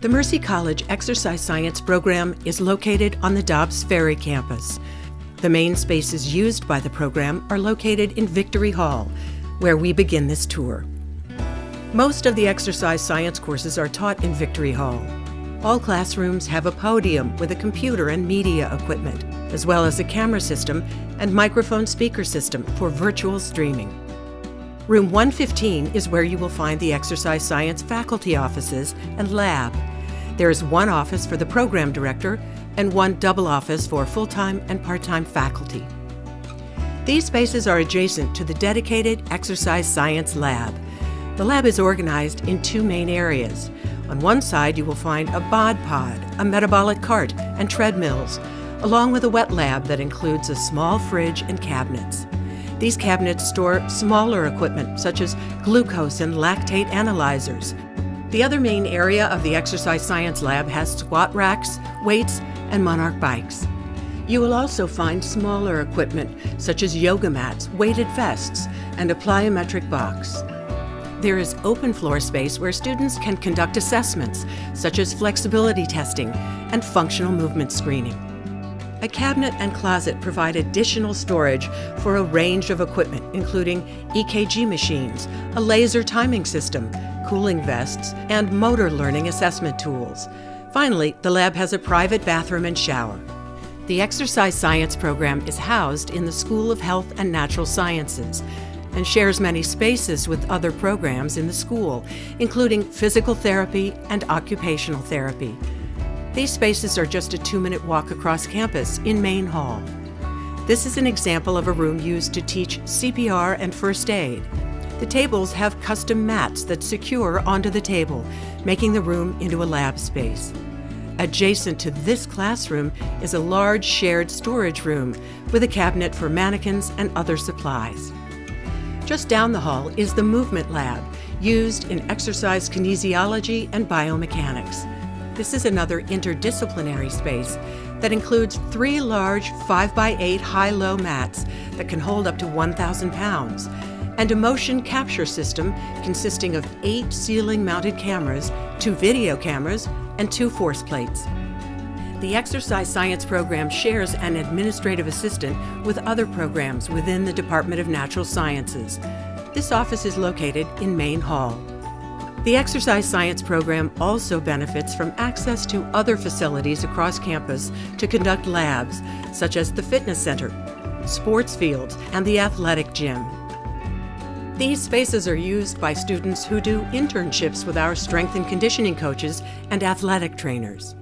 The Mercy College Exercise Science program is located on the Dobbs Ferry campus. The main spaces used by the program are located in Victory Hall, where we begin this tour. Most of the exercise science courses are taught in Victory Hall. All classrooms have a podium with a computer and media equipment, as well as a camera system and microphone speaker system for virtual streaming. Room 115 is where you will find the exercise science faculty offices and lab. There is one office for the program director and one double office for full-time and part-time faculty. These spaces are adjacent to the dedicated exercise science lab. The lab is organized in two main areas. On one side, you will find a bod pod, a metabolic cart, and treadmills, along with a wet lab that includes a small fridge and cabinets. These cabinets store smaller equipment, such as glucose and lactate analyzers. The other main area of the exercise science lab has squat racks, weights, and monarch bikes. You will also find smaller equipment, such as yoga mats, weighted vests, and a plyometric box. There is open floor space where students can conduct assessments, such as flexibility testing and functional movement screening. A cabinet and closet provide additional storage for a range of equipment, including EKG machines, a laser timing system, cooling vests, and motor learning assessment tools. Finally, the lab has a private bathroom and shower. The exercise science program is housed in the School of Health and Natural Sciences, and shares many spaces with other programs in the school, including physical therapy and occupational therapy. These spaces are just a 2-minute walk across campus in Main Hall. This is an example of a room used to teach CPR and first aid. The tables have custom mats that secure onto the table, making the room into a lab space. Adjacent to this classroom is a large shared storage room with a cabinet for mannequins and other supplies. Just down the hall is the movement lab, used in exercise kinesiology and biomechanics. This is another interdisciplinary space that includes 3 large 5x8 high-low mats that can hold up to 1,000 pounds, and a motion capture system consisting of 8 ceiling-mounted cameras, 2 video cameras, and 2 force plates. The exercise science program shares an administrative assistant with other programs within the Department of Natural Sciences. This office is located in Main Hall. The exercise science program also benefits from access to other facilities across campus to conduct labs, such as the fitness center, sports fields, and the athletic gym. These spaces are used by students who do internships with our strength and conditioning coaches and athletic trainers.